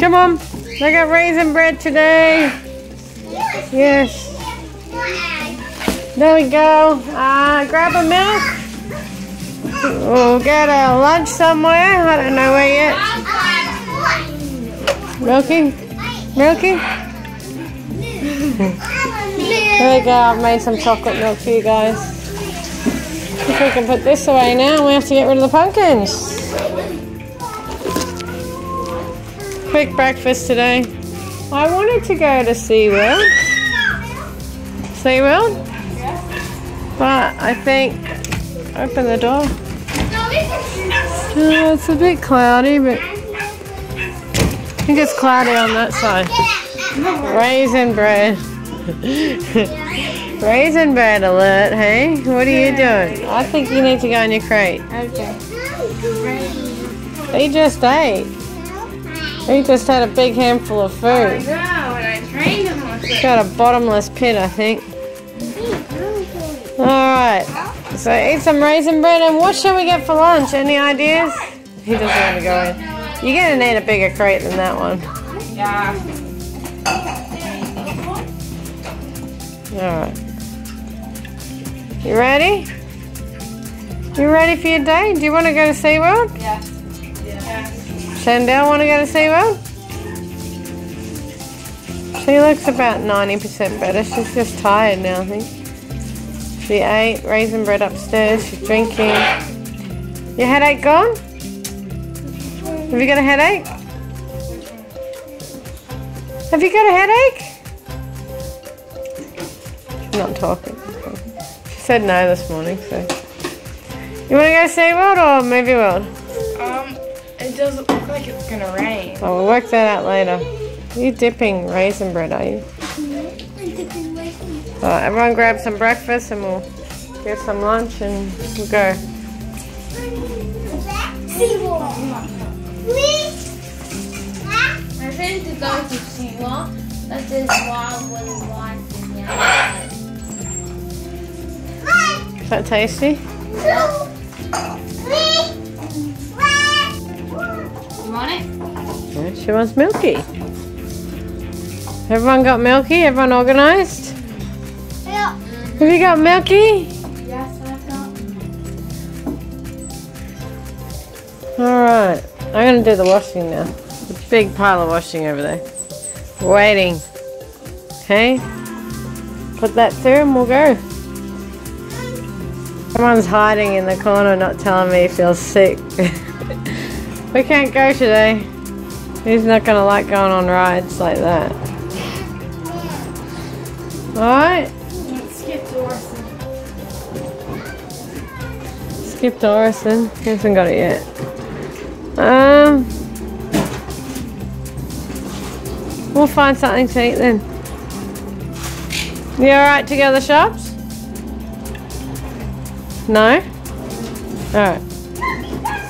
Come on, I got raisin bread today. Yes. There we go. Grab a milk. We'll get a lunch somewhere. I don't know where yet. Milky? Milky? There we go. I've made some chocolate milk for you guys. If we can put this away now, we have to get rid of the pumpkins. Quick breakfast today. I wanted to go to SeaWorld. SeaWorld? But I think, open the door. Oh, it's a bit cloudy, but I think it's cloudy on that side. Raisin bread. Raisin bread alert, hey? What are you doing? I think you need to go in your crate. Okay. He just ate. He just had a big handful of food. I know, and I trained him on it. Got a bottomless pit, I think. Alright, so eat some raisin bread, and what should we get for lunch? Any ideas? He doesn't want to go in. You're going to need a bigger crate than that one. Yeah. Alright. You ready? You ready for your day? Do you want to go to SeaWorld? Yeah. Chandelle want to go to SeaWorld? She looks about 90% better. She's just tired now, I think. She ate raisin bread upstairs, she's drinking. Your headache gone? Have you got a headache? Have you got a headache? She's not talking. She said no this morning, so. You want to go to SeaWorld or Movie World? It doesn't look like it's going to rain. Oh, we'll work that out later. Are you dipping raisin bread, are you? Alright, everyone grab some breakfast and we'll get some lunch and we'll go. My friend to go to SeaWorld, but there's wild water rides in the outside. Is that tasty? You want it? Yeah, she wants Milky. Everyone got Milky? Everyone organised? Have you got Milky? Yes, I've got. Alright, I'm going to do the washing now. There's a big pile of washing over there. Waiting. Okay? Put that through and we'll go. Someone's hiding in the corner not telling me he feels sick. We can't go today. He's not going to like going on rides like that. Alright. Skipped Orison. He hasn't got it yet. We'll find something to eat then. You alright to go to the shops? No? Alright.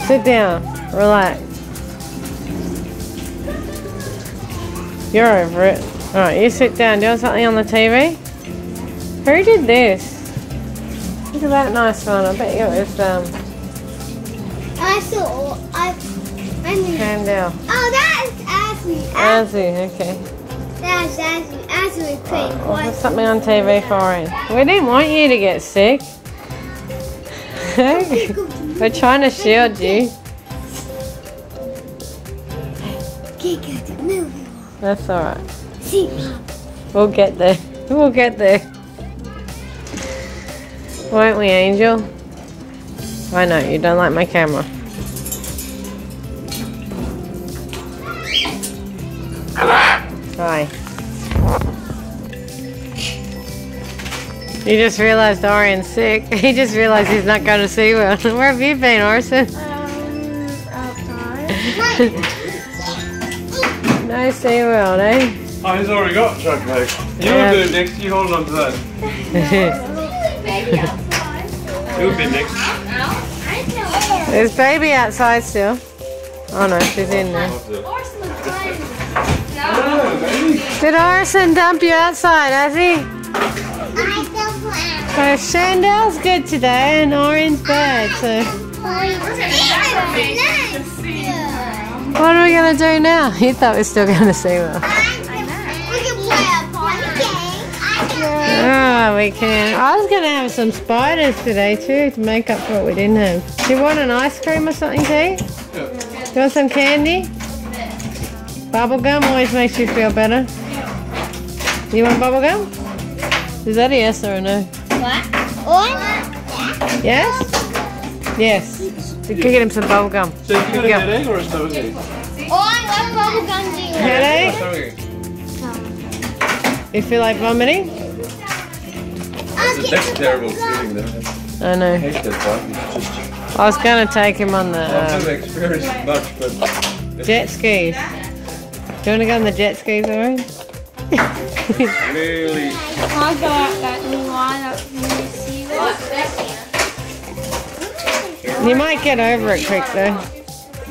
Sit down. Relax. You're over it. Alright, you sit down. Do you want something on the TV? Who did this? Look at that nice one. I bet you it was Chandelle. Oh, that's Azzy. Azzy, okay. That's Azzy. Azzy with cream. Oh, there's something on TV for Orion. We didn't want you to get sick. We're trying to shield you. That's alright. We'll get there. We'll get there. Won't we, Angel? I know, you don't like my camera. Hi. You just realised Orion's sick. He just realised he's not going to SeaWorld. Where have you been, Orison? Outside. No SeaWorld, eh? Oh, he's already got chocolate. You want to do it next, you hold on to that. It'll be next. There's baby outside still. Oh no, she's in there. Did Orison dump you outside, has he? So Chandelle's good today and Orion's bad, so. What are we gonna do now? He thought we were still going to SeaWorld. Oh, we can. I was going to have some spiders today too to make up for what we didn't have. Do you want an ice cream or something to eat? Yeah. Do you want some candy? Bubble gum always makes you feel better. You want bubble gum? Is that a yes or a no? What? Or? Yes? Yes. You can get him some bubble gum. So you got a headache or a stomach ache? Oh, I got bubble gum to eat. Headache? You feel like vomiting? That's terrible feeling though. I know. I was going to take him on the... I've never experienced much, but... Jet skis. Do you want to go on the jet skis, Orion? Really? I'll go out that new line up when you see this. You might get over it quick though.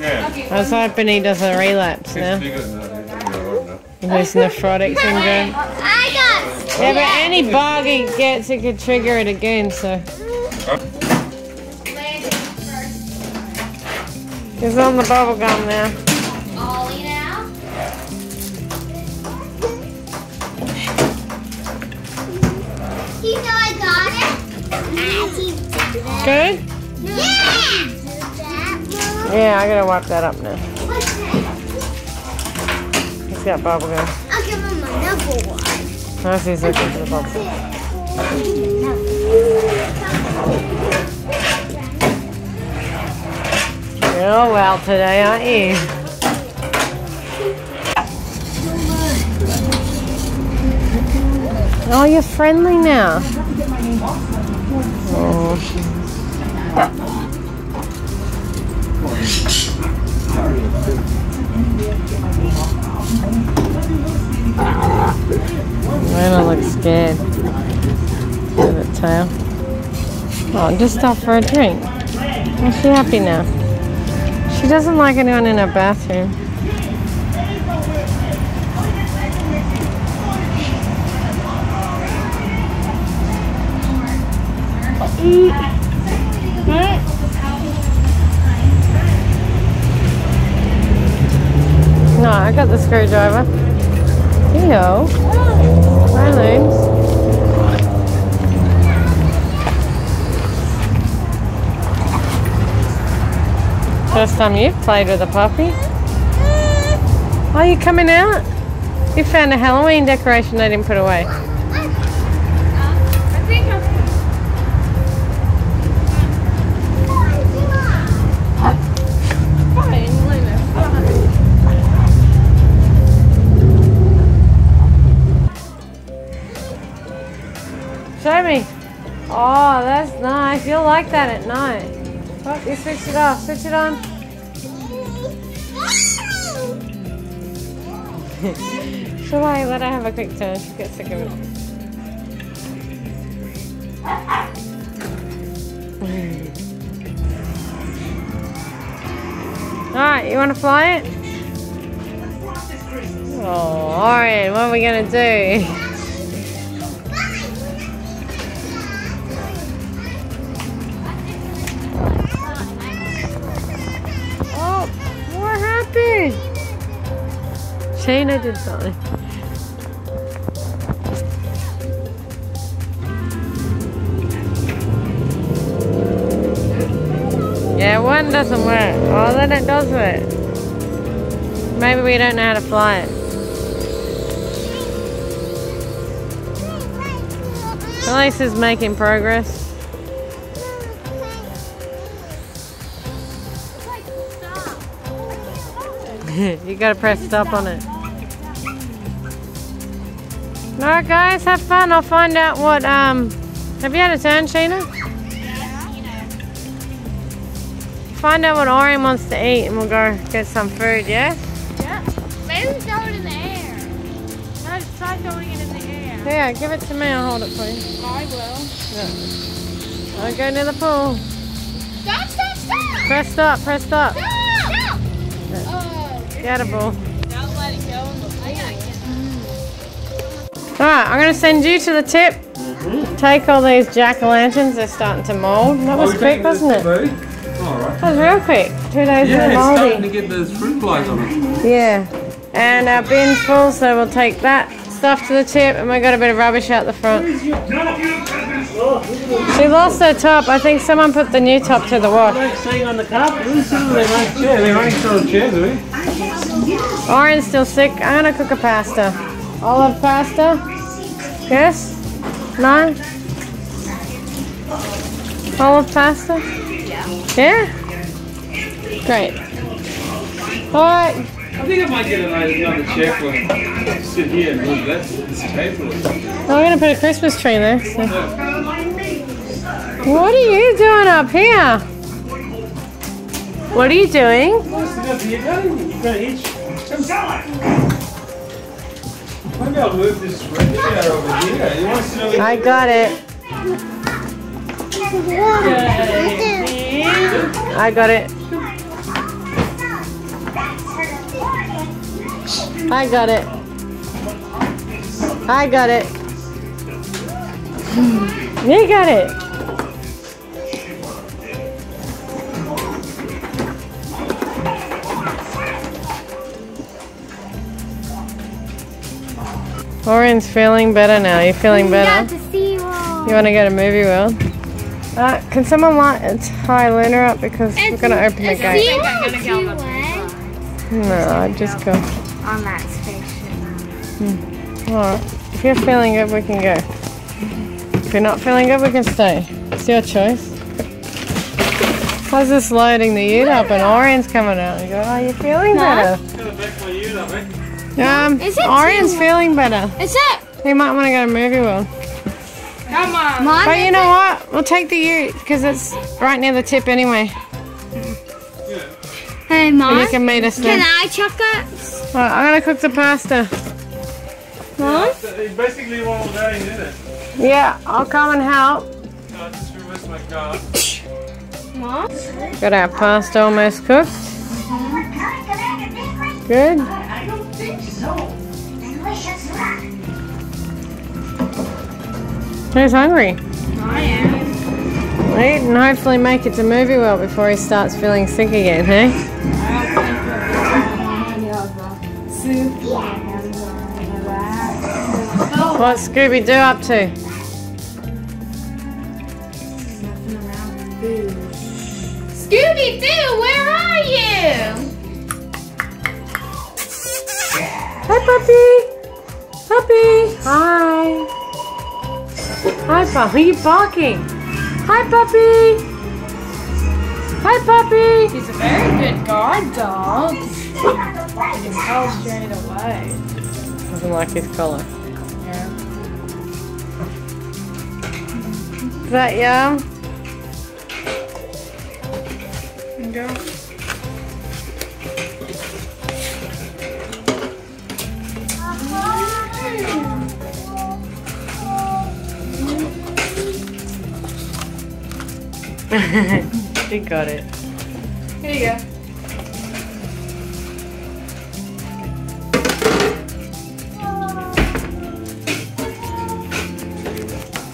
Yeah. I was hoping he doesn't relapse now. He's nephrotic syndrome. Yeah, but any bug he gets, it could trigger it again, so... He's on the bubble gum now. Ollie now? You know I got it? Good? Yeah! Yeah, I gotta wipe that up now. What's that? He's got bubble gum. I'll give him another one. Let's see if I can get the bubble. You're well today, aren't you? Oh, you're friendly now. Oh. Luna looks scared. Look at the tail. Oh, just stop for a drink. Is she happy now? She doesn't like anyone in her bathroom. Eat. No, I got the screwdriver. Ew. Hi, Looms. First time you've played with a puppy. Are you coming out? You found a Halloween decoration they didn't put away. Show me. Oh, that's nice. You'll like that at night. Oh, you switched it off. Switch it on. Shall I let her have a quick turn? She gets sick of it. Alright, you want to fly it? Oh, Orion, what are we going to do? Shayna did something. Yeah, one doesn't work. Oh, then it does work. Maybe we don't know how to fly it. Elise is making progress. You gotta press stop on it. Alright guys, have fun. I'll find out what, have you had a turn, Sheena? Yeah, you know. Find out what Orion wants to eat and we'll go get some food, yeah? Yeah. Maybe we throw it in the air. No, try throwing it in the air. Yeah, give it to me. I'll hold it for you. I will. Yeah. I'll go near the pool. Stop, stop, stop! Press stop, press stop. Stop! Get a ball. Don't let it go. Alright, I'm going to send you to the tip. Mm-hmm. Take all these jack-o'-lanterns, they're starting to mould. That was quick, wasn't it? Alright. That was real quick. 2 days in the Maldi. It's starting to get those fruit flies on it. Yeah. And our bin's full, so we'll take that stuff to the tip, and we got a bit of rubbish out the front. She lost her top. I think someone put the new top to the wash. Orion's still sick. I'm gonna cook a pasta. Olive pasta? Yes? No? Olive pasta? Yeah? Great. Alright. I think I might get another check when sit here and move that. It's paperless. Well, we're going to put a Christmas tree there. So. What are you doing up here? What are you doing? Maybe I'll move this red chair over here. You want to sit over here? I got it. I got it. I got it. I got it. You got it. Orion's feeling better now. You're feeling better? You want to go to Movie World? Can someone tie Luna up because we're going to open the gate? No, just go. On that spaceship. Alright, if you're feeling good, we can go. If you're not feeling good, we can stay. It's your choice. How's this loading the ute up and Orion's coming out? You go, oh, you're feeling better. Orion's feeling better. Is it? He might want to go to Movie World. Come on. But you know what? We'll take the ute because it's right near the tip anyway. Hey, Mom. And you can meet us then. Can I chocolate? Well, I'm gonna cook the pasta. Mom? It's basically all day, isn't it? Yeah, I'll come and help. No, I just reversed my car. Mom? Got our pasta almost cooked. Good. I don't think so. Who's hungry? I am. We'll eat and hopefully make it to Movie World before he starts feeling sick again, hey? What's Scooby-Doo up to? Scooby-Doo, where are you? Hi, puppy. Puppy. Hi. Hi, puppy. Are you barking? Hi, puppy. Hi, puppy. He's a very good guard dog. I can tell straight away. Doesn't like his collar. Yeah. Is that yum? There you go. She got it. Here you go.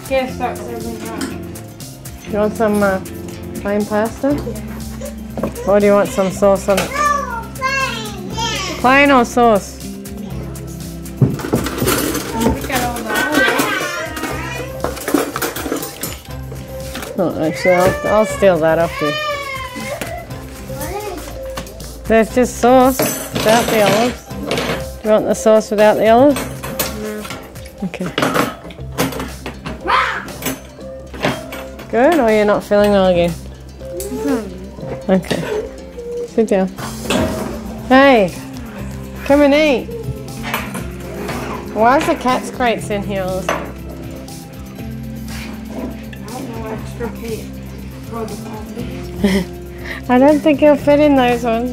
Yes, that's everything. You want some plain pasta? Yeah. Or do you want some sauce on it? No, plain. Yeah. Plain or sauce? Yeah. Not actually. I'll steal that off you. What? There's just sauce without the olives. Do you want the sauce without the olives? No. Okay. Good, or you're not feeling well again? Mm. Okay. Sit down. Hey, come and eat. Why is the cat's crates in here? I don't know, extra cake. I don't think you'll fit in those ones.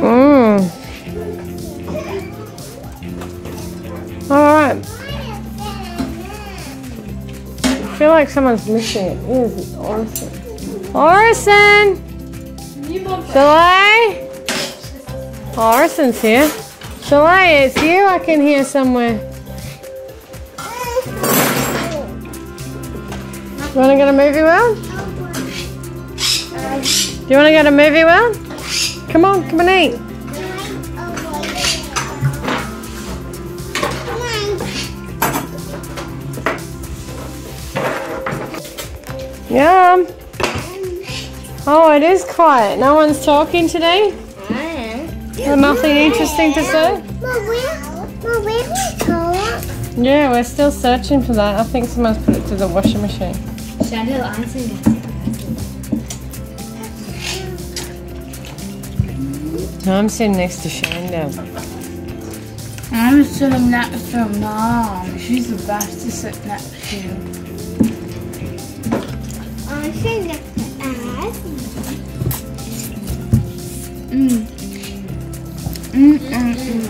Mmm. Alright. I feel like someone's missing it. It is Orison. Orison! Chalay? Orison's here. Chalay, it's you I can hear somewhere. You want to go to Movie World? Do you want to go to Movie World? Come on, come and eat. Yum. Oh, it is quiet. No one's talking today? Nothing interesting to say? Yeah, we're still searching for that. I think someone's put it to the washing machine. Chantelle, answer this. I'm sitting next to Chantelle. I'm sitting next to Mom. She's the best to sit next to. I'm sitting next to Azzy.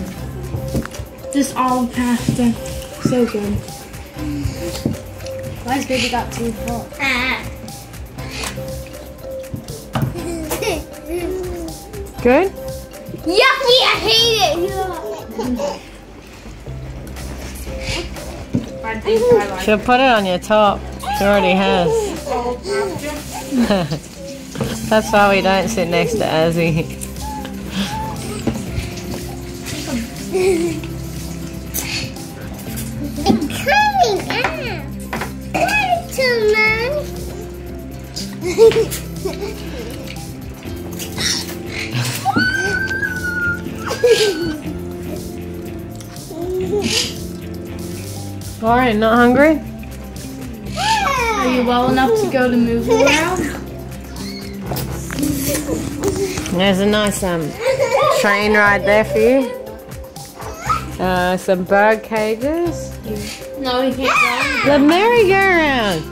This olive pasta. So good. Why is baby got too full? Good? Yucky, I hate it! She'll put it on your top. She already has. That's why we don't sit next to Azzy. Alright, not hungry? Are you well enough to go to Movie World? There's a nice train ride there for you. Some bird cages. No, we can't go. The merry-go-round.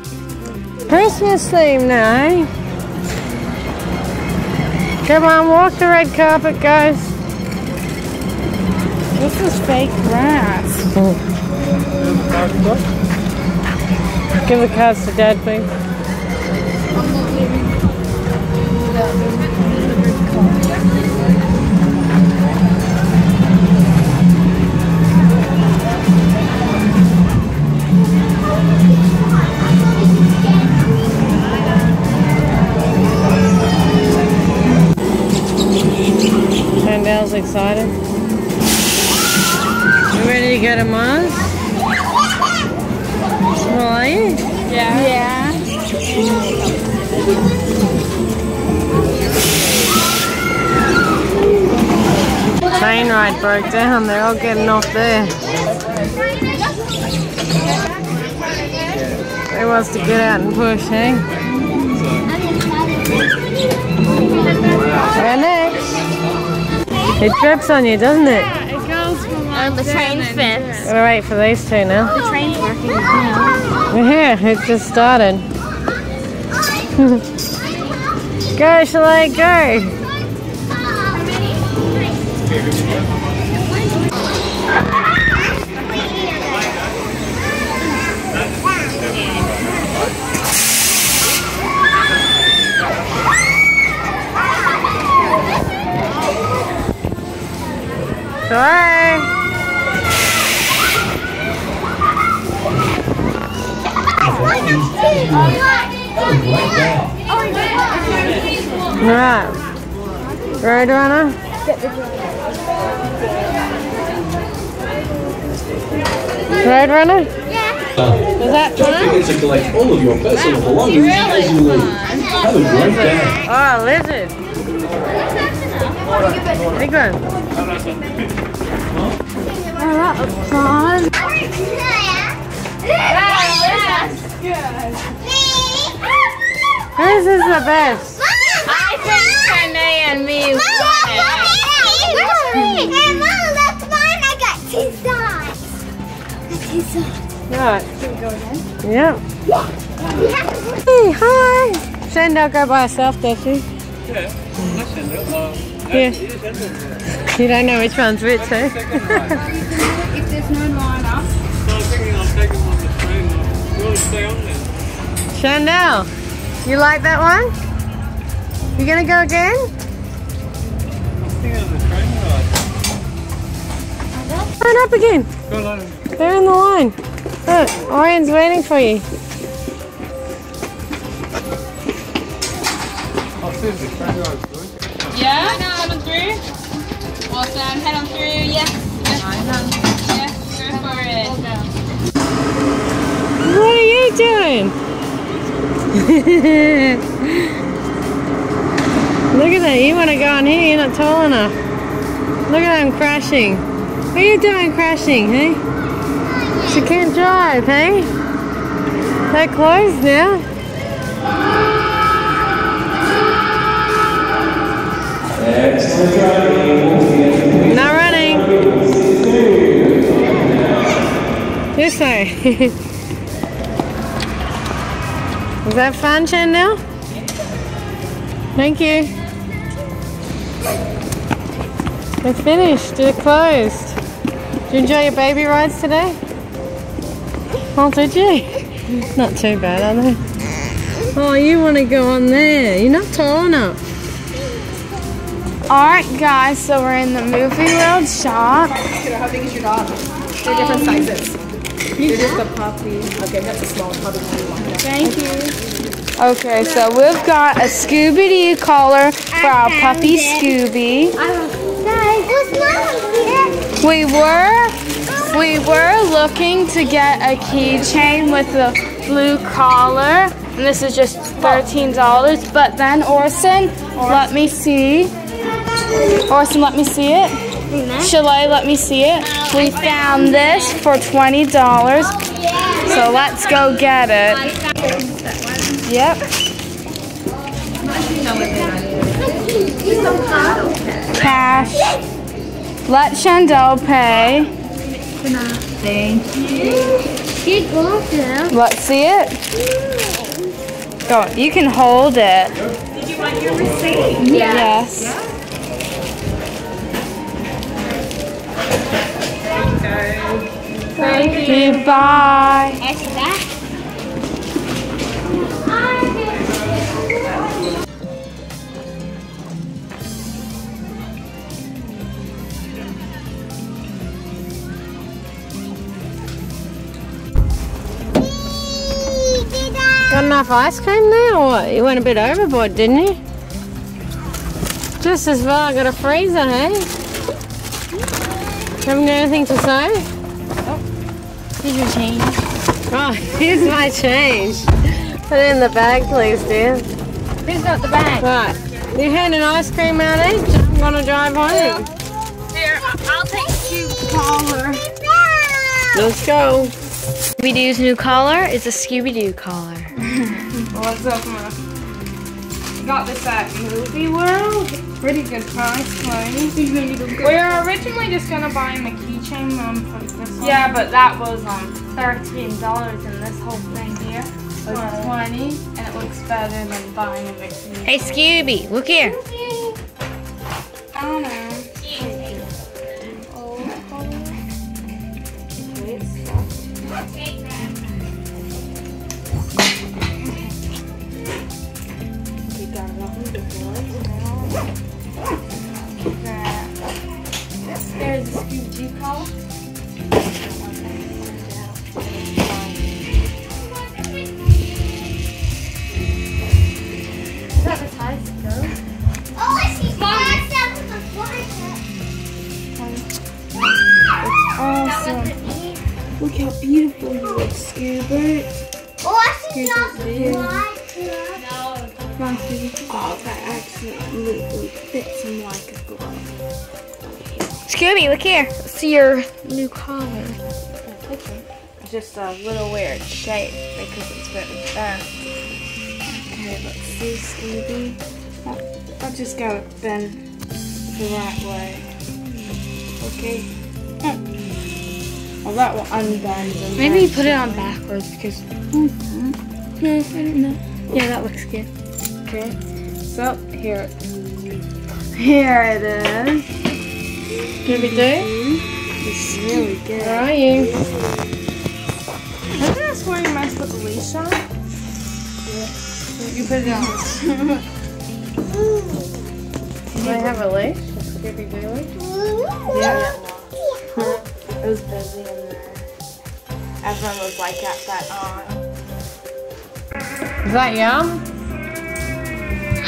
Christmas theme now, eh? Come on, walk the red carpet, guys. This is fake grass. Give the cards to Dad, please. Chantelle's excited. You ready to go to Mars? Well, are you? Yeah. Train ride broke down. They're all getting off there. They wants to get out and push, eh? We're next. It drips on you, doesn't it? Yeah, it goes from the train fits. We'll wait for these two now. The train's working now. Yeah, it just started. Go, Chalay, go! Sorry. Right. Roadrunner? Roadrunner? Yeah. Does that fun? To collect all of your personal belongings as you leave. Have a great day. Oh, a lizard. Big one. Applause. This is the best. I think Chalay and me want it. Mom, that's mine. I got two sides. Right. Can we go again? Yeah. Hey, hi. Chandelle, go by herself, does she? Yeah. Yeah. You don't know which one's which, eh? Chandelle, you like that one? You gonna go again? I'm thinking of the train ride. Line up again. Go line. They're in the line. Look, Orion's waiting for you. I'll is it? Yeah? Head on through? Awesome. Head on through. Yes. Yes. Go for it. What are you doing? Look at that. You want to go on here. You're not tall enough. Look at him crashing. What are you doing crashing, hey? She can't drive, hey? They're closed now. Not running. This way. Is that fun, Chantelle? Thank you. We're finished. We're closed. Did you enjoy your baby rides today? Oh, did you? Not too bad, are they? Oh, you want to go on there. You're not tall enough. Alright guys, so we're in the Movie World shop. How big is your dog? They're different sizes. They're just the puppy. Okay, that's a small puppy. Thank you. Okay, so we've got a Scooby-Doo collar for our puppy Scooby. We were looking to get a keychain with the blue collar, and this is just $13, but then Orson, let me see it. Chalay, let me see it. We found this for $20. So let's go get it. Yep. Cash. Let Chantelle pay. Thank you. Let's see it. Go. You can hold it. Did you want your receipt? Yes. Thank you. Bye. Got enough ice cream there, or what? You went a bit overboard, didn't you? Just as well I got a freezer, hey? Haven't got anything to say? Here's your change. Oh, here's my change. Put it in the bag, please, dear. Here's not the bag. Right. You hand an ice cream out each. I'm going to drive home. Here, I'll take two collar. Let's go. Scooby-Doo's new collar is a Scooby-Doo collar. What's up, Mom? Got this at Movie World. Pretty good price, right? We were originally just going to buy him a key. Yeah, but that was $13 and this whole thing here was $20 and it looks better than buying a keychain. Hey Scooby, look here. Scooby. I don't know. Scooby. Oh. We got lovely boys now. There's a Scooby-Doo collar. Is that the size it goes? Oh, I see that with the blanket. It's awesome. Look how beautiful you look, Scooby. Oh, I see that with the blanket. Oh, that absolutely fits him like a glove. Scooby, look here. See your new collar. Okay. Just a little weird shape because it's written back. Okay, let's see, Scooby. I'll just go bend the right way. Okay. Well, that will unbind them. Maybe you put it on backwards because. No, I don't know. Yeah, that looks good. Okay. So here it is. Scooby-Doo? It's really good. Where are you? Isn't this where you messed up the leash on? Yeah. You put it on. Do I have a leash? A Scooby-Doo leash? Yeah. It was busy in there. Everyone was like, at that on. Is that yum?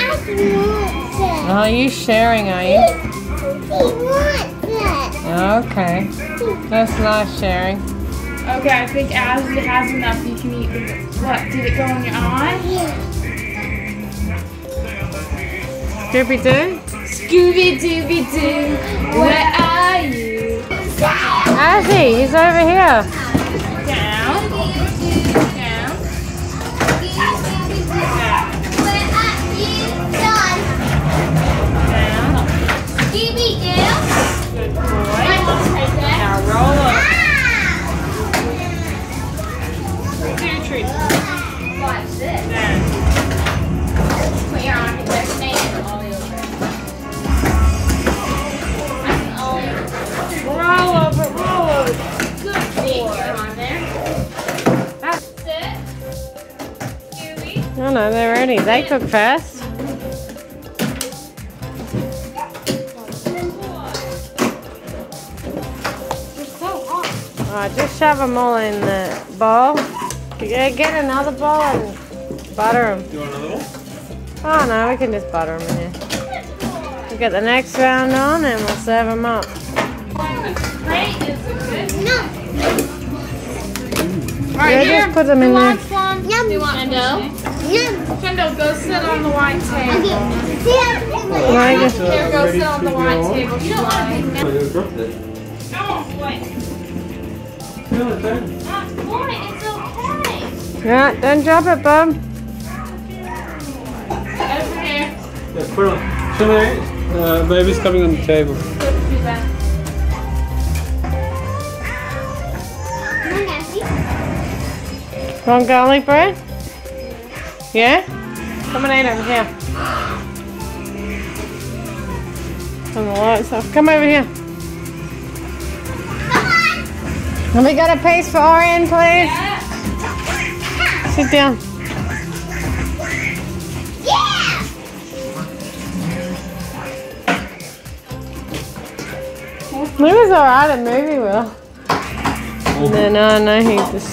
Oh, you sharing, are you? Okay. That's not sharing. Okay, I think Azzy has enough. You can eat with it. What, did it go in your eye? Yeah. Scooby-Doo? Scooby-Dooby-Doo, where are you? Azzy, he's over here. Down. Down. Where are you done? Down. Scooby-Doo. Good boy. Now roll up. Watch this. Then put your arm in their snake and ollie over. Roll over, roll over. Good boy. On there. That's it. Scooby. Oh no, they're ready. They cook fast. They're so hot. Alright, just shove them all in the bowl. Get another bowl and butter them. Do you want another one? Oh no, we can just butter them in here. We'll get the next round on and we'll serve them up. No. Alright, yeah, just put them in there. Yum. Do you want Chantelle? Yum. Chantelle, go sit on the white table. Okay. Right here, go sit on the white table. You don't want to take that. I won't play. Not for it, it's okay. Yeah, don't drop it, bub. Over here. Yeah, put on. Chalay, baby's coming on the table. Come on, garlic bread? Yeah? Come and eat them, here. Turn the lights off. Come over here. Come on. Have we got a piece for Orion, please? Yeah. Sit down. Yeah! Luna's alright at Movie World. Oh. No, he's just...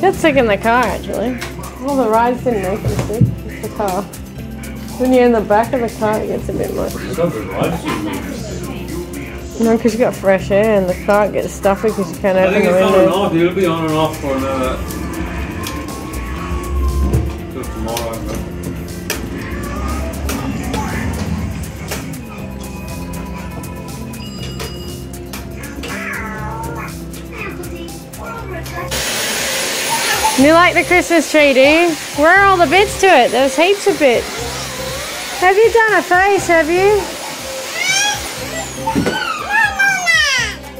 got sick in the car, actually. All the rides didn't make him sick. It's the car. When you're in the back of the car, it gets a bit much. No, because you got fresh air and the car gets stuffy because you can't open the window. I think it's on and off. You'll be on and off for another... You like the Christmas tree, do you? Where are all the bits to it? There's heaps of bits. Have you done a face, have you?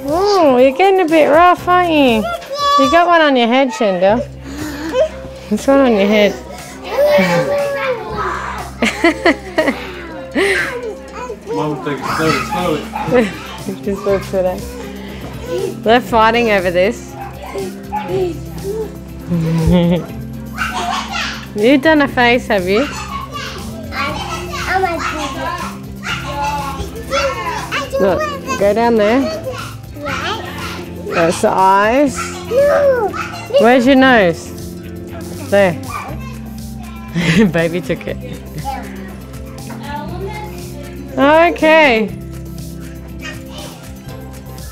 Oh, you're getting a bit rough, aren't you? You got one on your head, Chantelle. It's one on your head. Mum takes it slowly. Just looks at it. They're fighting over this. You've done a face, have you? Look, go down there. That's the eyes. Where's your nose? There. Baby took it. Okay.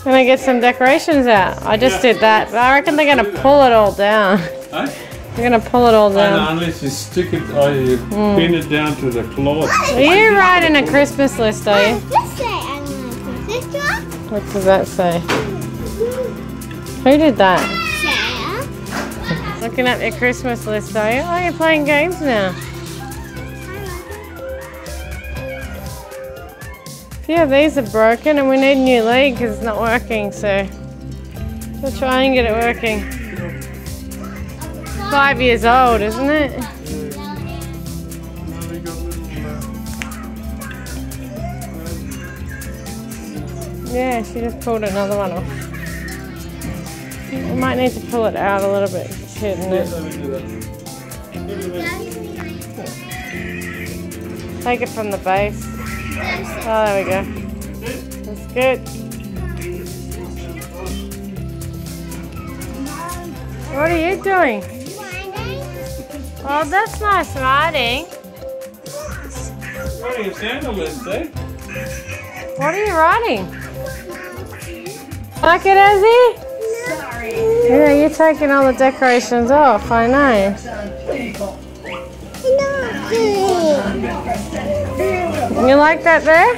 Gonna get some decorations out. I just did that, but I reckon they're gonna pull it all down. Huh? They're gonna pull it all down. I know, unless you stick it, or you pin it down to the cloth. Are you writing a Christmas list, are you? What does that say? Who did that? Looking at your Christmas list, are you? Oh, you're playing games now. Yeah, these are broken and we need a new lead because it's not working, so we'll try and get it working. 5 years old, isn't it? Yeah, she just pulled another one off. We might need to pull it out a little bit. It's hidden, isn't it? Take it from the base. Oh, there we go. That's good. What are you doing? Writing. Oh, that's nice writing. wearing a sandal lipstick. What are you riding? Like it, Azzy? Sorry. Yeah, you're taking all the decorations off, I know. You like that there?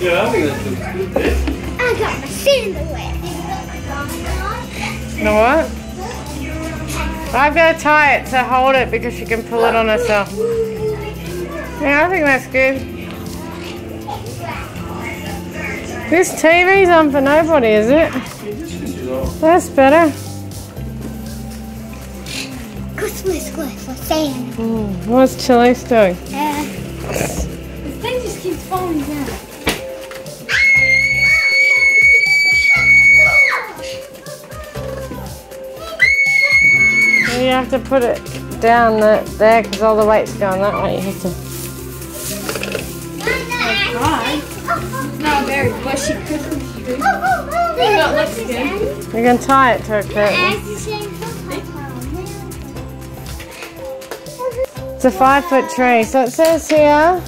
Yeah, I think that looks good. I got my sandal wet. You know what? I've got to tie it to hold it because she can pull it on herself. Yeah, I think that's good. This TV's on for nobody, is it? That's better. Christmas was for Santa. What's Chalay doing? This thing just keeps falling down. You have to put it down there because all the weight's going that way. You have to. Oh, not very bushy Christmas tree. You can tie it to a curtain. It's a 5-foot tree. So it says here,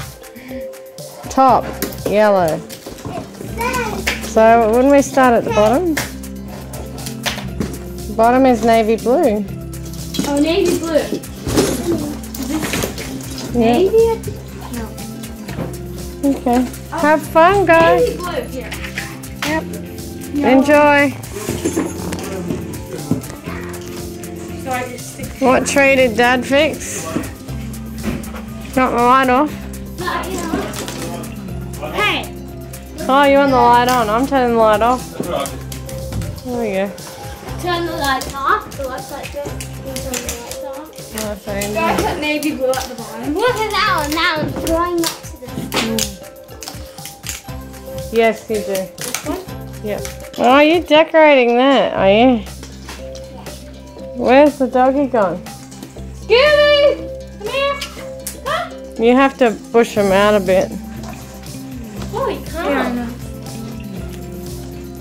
top yellow. So wouldn't we start at the bottom? The bottom is navy blue. Oh, navy blue. Is this navy? Okay. Have fun, guys. Navy blue here. Yep. No. Enjoy. So I just stick to what tree did Dad fix? Got my light off. Hey. Oh, you want the light on? I'm turning the light off. There we go. Turn the lights off. The lights like this. Turn the lights off. Oh, so I put navy blue at the bottom. Look at that one. Now it's drawing up to the. Yes, you do. This one? Yep. Oh, you're decorating that, are you? Where's the doggy gone? Scooby! Come here! Huh? You have to push him out a bit. Oh, he can't.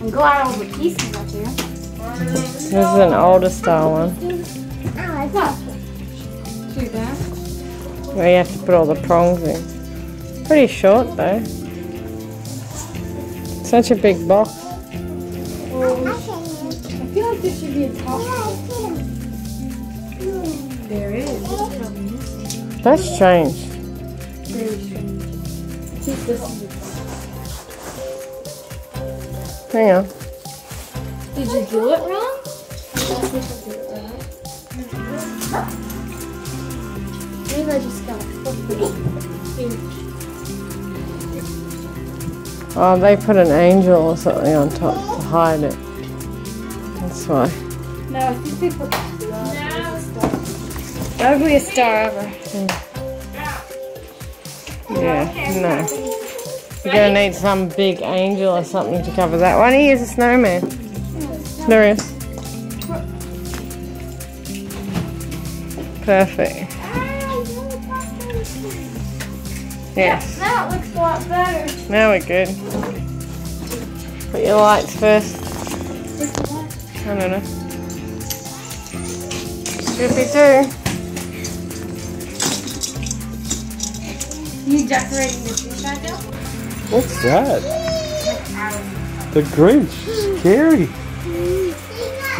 I'm glad all the pieces up here. This is an older style one. Oh, that's too bad. Where you have to put all the prongs in. Pretty short, though. Such a big box. I feel like this should be a top. There it is. That's strange. Very strange. Keep this. Hang on. Did you do it wrong? Maybe I just got it. Oh, they put an angel or something on top to hide it. That's why. No, I think they put the ugliest star ever. Yeah, no. You're going to need some big angel or something to cover that. Why don't you use a snowman? There is. Perfect. Yes. That looks a lot better. Now we're good. Put your lights first. I don't know. Scooby-Doo. You decorating the tree right now? What's that? The Grinch. Carrie.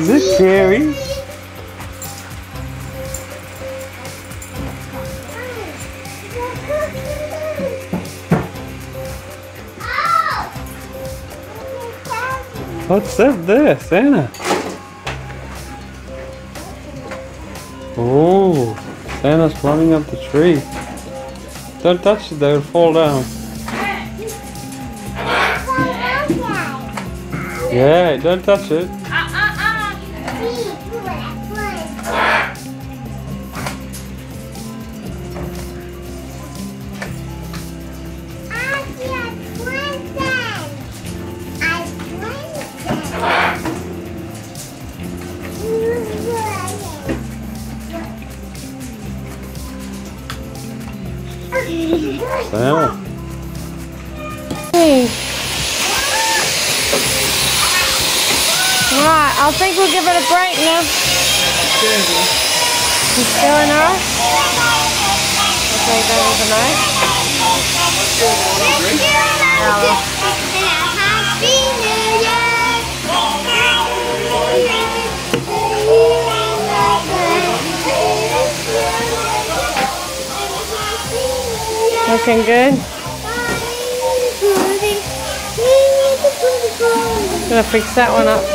Is this Carrie? What's that there, Santa? Oh, Santa's climbing up the tree. Don't touch it, they'll fall down. Yeah, don't touch it. Wow. Hey. Right, I think we'll give it a break now. He's still in her? Looks like there was a knife. Looking good? Gonna fix that one up.